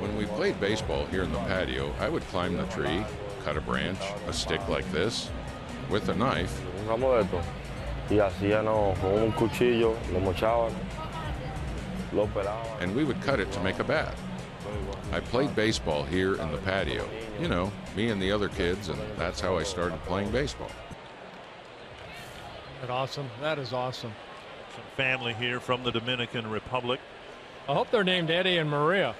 When we played baseball here in the patio, I would climb the tree, cut a branch, a stick like this, with a knife. And we would cut it to make a bat. I played baseball here in the patio, you know, me and the other kids, and that's how I started playing baseball. Isn't that awesome? That is awesome. Some family here from the Dominican Republic. I hope they're named Eddie and Maria.